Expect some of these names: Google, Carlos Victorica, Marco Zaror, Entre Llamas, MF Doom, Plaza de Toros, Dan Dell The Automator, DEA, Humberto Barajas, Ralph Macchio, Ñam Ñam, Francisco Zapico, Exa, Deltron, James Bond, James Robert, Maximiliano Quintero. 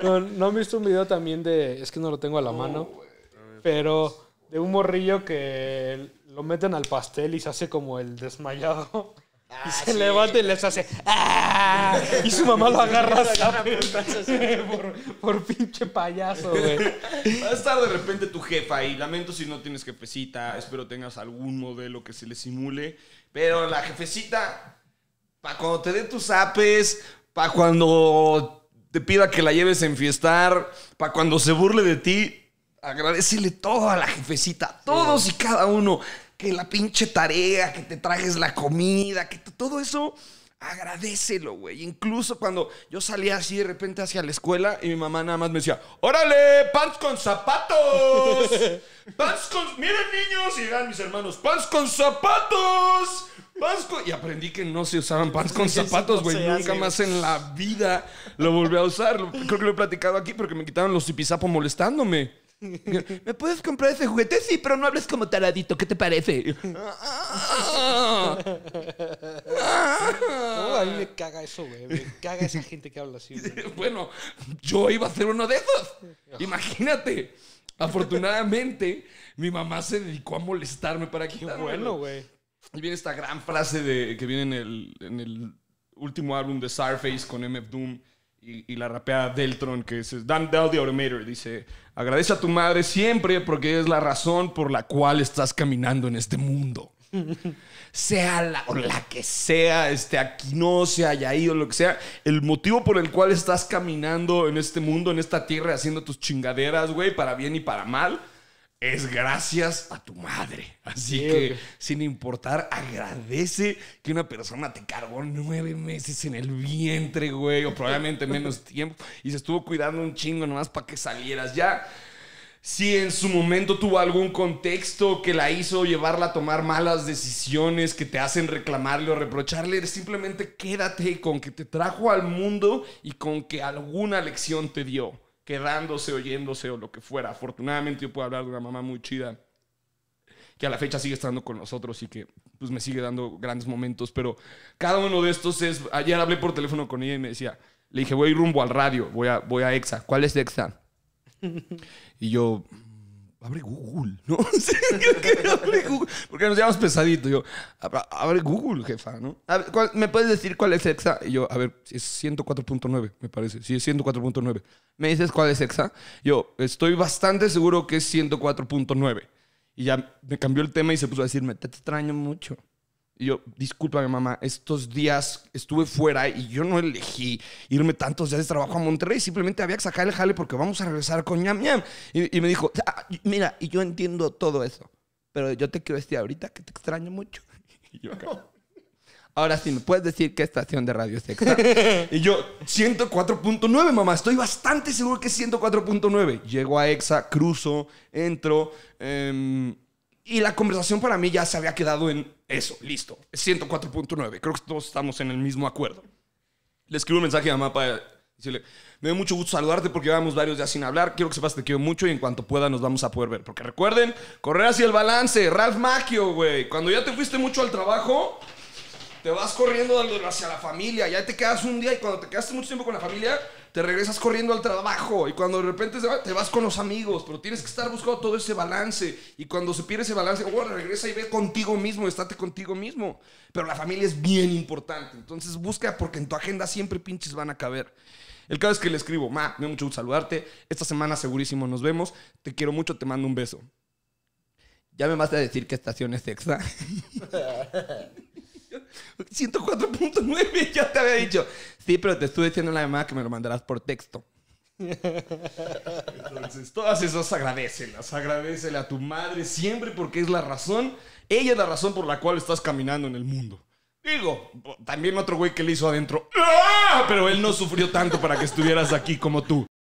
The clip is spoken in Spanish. No, no han visto un video también de... Es que no lo tengo a la mano. Pero de un morrillo que lo meten al pastel y se hace como el desmayado. Ah, y se levanta y les hace... ¡Ah! Y su mamá lo agarra por pinche payaso, güey. Va a estar de repente tu jefa y lamento si no tienes jefecita. Espero tengas algún modelo que se le simule. Pero la jefecita, para cuando te dé tus apes, para cuando... te pida que la lleves a enfiestar, para cuando se burle de ti, agradecele todo a la jefecita, todos y cada uno, que la pinche tarea, que te trajes la comida, que todo eso, agradécelo, güey. Incluso cuando yo salía así de repente hacia la escuela y mi mamá nada más me decía, ¡órale, pants con zapatos! ¡Pants con... miren, niños! Y eran mis hermanos, ¡pants con zapatos! Y aprendí que no se usaban pants con zapatos, güey. Nunca más en la vida lo volví a usar. Creo que lo he platicado aquí porque me quitaron los zipizapo molestándome. ¿Me puedes comprar ese juguete? Sí, pero no hables como taradito. ¿Qué te parece? No, a mí me caga eso, güey. Me caga esa gente que habla así, güey. Bueno, yo iba a ser uno de esos. Imagínate. Afortunadamente, mi mamá se dedicó a molestarme para que... bueno, güey. Y viene esta gran frase que viene en el último álbum de Starface con MF Doom y la rapea Deltron, que es Dan Dell The Automator. Dice, agradece a tu madre siempre porque es la razón por la cual estás caminando en este mundo. Sea la que sea, aquí no, se haya ido, lo que sea. El motivo por el cual estás caminando en este mundo, en esta tierra, haciendo tus chingaderas, güey, para bien y para mal, es gracias a tu madre. Así que, sin importar, agradece que una persona te cargó 9 meses en el vientre, güey, o probablemente menos tiempo, y se estuvo cuidando un chingo nomás para que salieras. Ya, si en su momento tuvo algún contexto que la hizo llevarla a tomar malas decisiones que te hacen reclamarle o reprocharle, simplemente quédate con que te trajo al mundo y con que alguna lección te dio, quedándose, oyéndose o lo que fuera. Afortunadamente yo puedo hablar de una mamá muy chida que a la fecha sigue estando con nosotros y que pues me sigue dando grandes momentos, pero cada uno de estos es... Ayer hablé por teléfono con ella y me decía, le dije, voy rumbo al radio, voy a Exa. ¿Cuál es Exa? Y yo, abre Google, ¿no? Abre Google, porque nos llamamos pesadito. Yo, abre Google, jefa, ¿no? ¿Me puedes decir cuál es Exa? Y yo, a ver, es 104.9, me parece. Sí, es 104.9. ¿Me dices cuál es Exa? Yo, estoy bastante seguro que es 104.9. Y ya me cambió el tema y se puso a decirme, te extraño mucho. Y yo, discúlpame, mamá, estos días estuve fuera y yo no elegí irme tantos días de trabajo a Monterrey. Simplemente había que sacar el jale porque vamos a regresar con ñam ñam. Y me dijo, mira, y yo entiendo todo eso, pero yo te quiero decir ahorita que te extraño mucho. Y yo, ahora sí, ¿me puedes decir qué estación de radio es Exa? Y yo, 104.9, mamá, estoy bastante seguro que es 104.9. Llego a Exa, cruzo, entro... y la conversación para mí ya se había quedado en eso, listo. 104.9, creo que todos estamos en el mismo acuerdo. Le escribo un mensaje a mamá para decirle, me da mucho gusto saludarte porque llevamos varios días sin hablar, quiero que sepas que te quiero mucho y en cuanto pueda nos vamos a poder ver. Porque recuerden, correr hacia el balance, Ralph Macchio, güey. Cuando ya te fuiste mucho al trabajo, te vas corriendo hacia la familia, ya te quedas un día y cuando te quedaste mucho tiempo con la familia, te regresas corriendo al trabajo y cuando de repente te vas con los amigos, pero tienes que estar buscando todo ese balance y cuando se pierde ese balance, oh, regresa y ve contigo mismo, estate contigo mismo. Pero la familia es bien importante, entonces busca porque en tu agenda siempre pinches van a caber. El caso es que le escribo, ma, me da mucho gusto saludarte, esta semana segurísimo nos vemos, te quiero mucho, te mando un beso. Ya me vas a decir qué estación es Exa. 104.9, ya te había dicho. Sí, pero te estuve diciendo a la demás que me lo mandarás por texto. Entonces, todas esas agradécelas. Agradécele a tu madre siempre porque es la razón. Ella es la razón por la cual estás caminando en el mundo. Digo, también otro güey que le hizo adentro. ¡Ah! Pero él no sufrió tanto para que estuvieras aquí como tú.